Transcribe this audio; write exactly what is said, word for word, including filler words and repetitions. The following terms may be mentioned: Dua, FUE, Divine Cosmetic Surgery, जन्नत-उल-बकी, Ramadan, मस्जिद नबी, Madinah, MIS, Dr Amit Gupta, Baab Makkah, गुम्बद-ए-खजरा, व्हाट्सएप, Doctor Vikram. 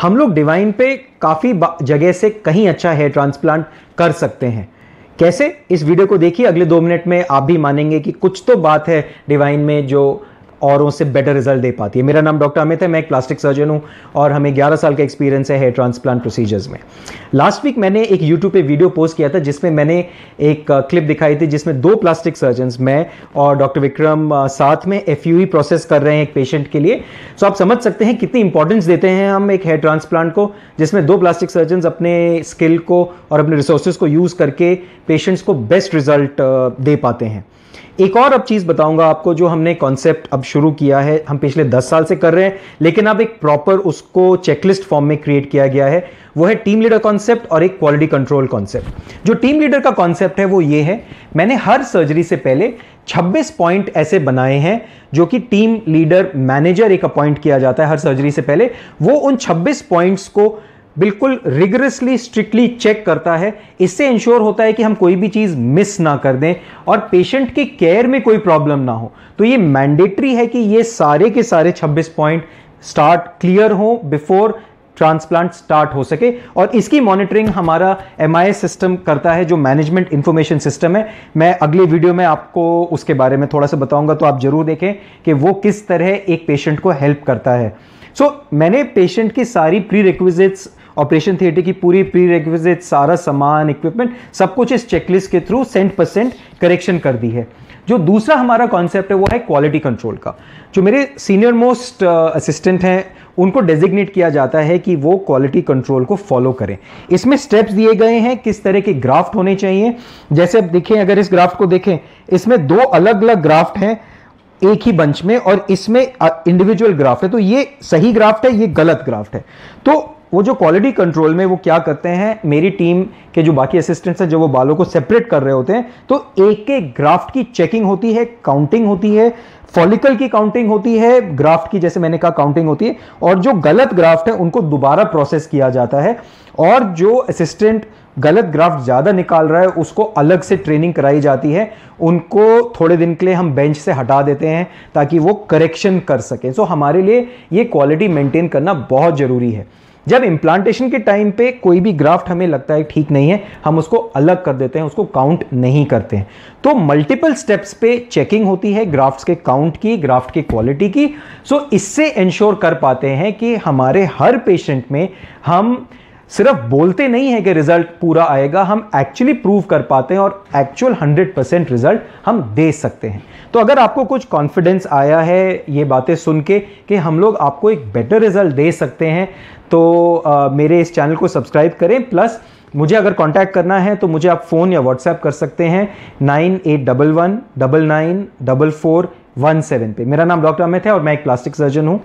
हम लोग डिवाइन पे काफ़ी जगह से कहीं अच्छा हेयर ट्रांसप्लांट कर सकते हैं। कैसे, इस वीडियो को देखिए, अगले दो मिनट में आप भी मानेंगे कि कुछ तो बात है डिवाइन में जो औरों से बेटर रिजल्ट दे पाती है। मेरा नाम डॉक्टर अमित है, मैं एक प्लास्टिक सर्जन हूं और हमें ग्यारह साल का एक्सपीरियंस है हेयर ट्रांसप्लांट प्रोसीजर्स में। लास्ट वीक मैंने एक यूट्यूब पे वीडियो पोस्ट किया था जिसमें मैंने एक क्लिप दिखाई थी जिसमें दो प्लास्टिक सर्जन, मैं और डॉक्टर विक्रम, साथ में एफ यू ई प्रोसेस कर रहे हैं एक पेशेंट के लिए। सो आप समझ सकते हैं कितनी इंपॉर्टेंस देते हैं हम एक हेयर ट्रांसप्लांट को, जिसमें दो प्लास्टिक सर्जन अपने स्किल को और अपने रिसोर्सेज को यूज़ करके पेशेंट्स को बेस्ट रिजल्ट दे पाते हैं। एक और अब चीज़ बताऊंगा आपको, जो हमने कॉन्सेप्ट अब शुरू किया है, हम पिछले दस साल से कर रहे हैं, लेकिन अब एक प्रॉपर उसको चेकलिस्ट फॉर्म में क्रिएट किया गया है। वो है टीम लीडर कॉन्सेप्ट और एक क्वालिटी कंट्रोल कॉन्सेप्ट। जो टीम लीडर का कॉन्सेप्ट है वो ये है, मैंने हर सर्जरी से पहले छब्बीस पॉइंट ऐसे बनाए हैं जो कि टीम लीडर मैनेजर एक अपॉइंट किया जाता है हर सर्जरी से पहले। वो उन छब्बीस पॉइंट्स को बिल्कुल रिगरसली, स्ट्रिक्टली चेक करता है। इससे इंश्योर होता है कि हम कोई भी चीज़ मिस ना कर दें और पेशेंट के केयर में कोई प्रॉब्लम ना हो। तो ये मैंडेटरी है कि ये सारे के सारे छब्बीस पॉइंट स्टार्ट क्लियर हो बिफोर ट्रांसप्लांट स्टार्ट हो सके। और इसकी मॉनिटरिंग हमारा एम आई एस सिस्टम करता है, जो मैनेजमेंट इंफॉर्मेशन सिस्टम है। मैं अगले वीडियो में आपको उसके बारे में थोड़ा सा बताऊंगा, तो आप जरूर देखें कि वो किस तरह एक पेशेंट को हेल्प करता है। सो so, मैंने पेशेंट की सारी प्री रिक्विजिट्स, ऑपरेशन थिएटर की पूरी प्री रिक्विजिट, सारा सामान, इक्विपमेंट, सब कुछ इस चेकलिस्ट के थ्रू सेंट परसेंट करेक्शन कर दी है। जो दूसरा हमारा कॉन्सेप्ट है वो है क्वालिटी कंट्रोल का। जो मेरे सीनियर मोस्ट असिस्टेंट हैं उनको डेजिग्नेट किया जाता है कि वो क्वालिटी कंट्रोल को फॉलो करें। इसमें स्टेप्स दिए गए हैं किस तरह के ग्राफ्ट होने चाहिए। जैसे आप देखें, अगर इस ग्राफ्ट को देखें, इसमें दो अलग अलग ग्राफ्ट हैं एक ही बंच में, और इसमें इंडिविजुअल ग्राफ्ट है। तो ये सही ग्राफ्ट है, ये गलत ग्राफ्ट है। तो वो जो क्वालिटी कंट्रोल में वो क्या करते हैं, मेरी टीम के जो बाकी असिस्टेंट्स हैं जो वो बालों को सेपरेट कर रहे होते हैं, तो एक एक ग्राफ्ट की चेकिंग होती है, काउंटिंग होती है, फॉलिकल की काउंटिंग होती है, ग्राफ्ट की जैसे मैंने कहा काउंटिंग होती है, और जो गलत ग्राफ्ट है उनको दोबारा प्रोसेस किया जाता है। और जो असिस्टेंट गलत ग्राफ्ट ज़्यादा निकाल रहा है उसको अलग से ट्रेनिंग कराई जाती है, उनको थोड़े दिन के लिए हम बेंच से हटा देते हैं ताकि वो करेक्शन कर सकें। सो हमारे लिए ये क्वालिटी मेंटेन करना बहुत ज़रूरी है। जब इम्प्लांटेशन के टाइम पे कोई भी ग्राफ्ट हमें लगता है ठीक नहीं है, हम उसको अलग कर देते हैं, उसको काउंट नहीं करते हैं। तो मल्टीपल स्टेप्स पे चेकिंग होती है, ग्राफ्ट्स के काउंट की, ग्राफ्ट की क्वालिटी की। सो इससे इंश्योर कर पाते हैं कि हमारे हर पेशेंट में हम सिर्फ बोलते नहीं हैं कि रिजल्ट पूरा आएगा, हम एक्चुअली प्रूव कर पाते हैं और एक्चुअल हंड्रेड परसेंट रिजल्ट हम दे सकते हैं। तो अगर आपको कुछ कॉन्फिडेंस आया है ये बातें सुन के कि हम लोग आपको एक बेटर रिजल्ट दे सकते हैं, तो आ, मेरे इस चैनल को सब्सक्राइब करें। प्लस मुझे अगर कांटेक्ट करना है तो मुझे आप फ़ोन या व्हाट्सएप कर सकते हैं nine eight one one double nine double four one seven पे। मेरा नाम डॉक्टर अमित है और मैं एक प्लास्टिक सर्जन हूँ।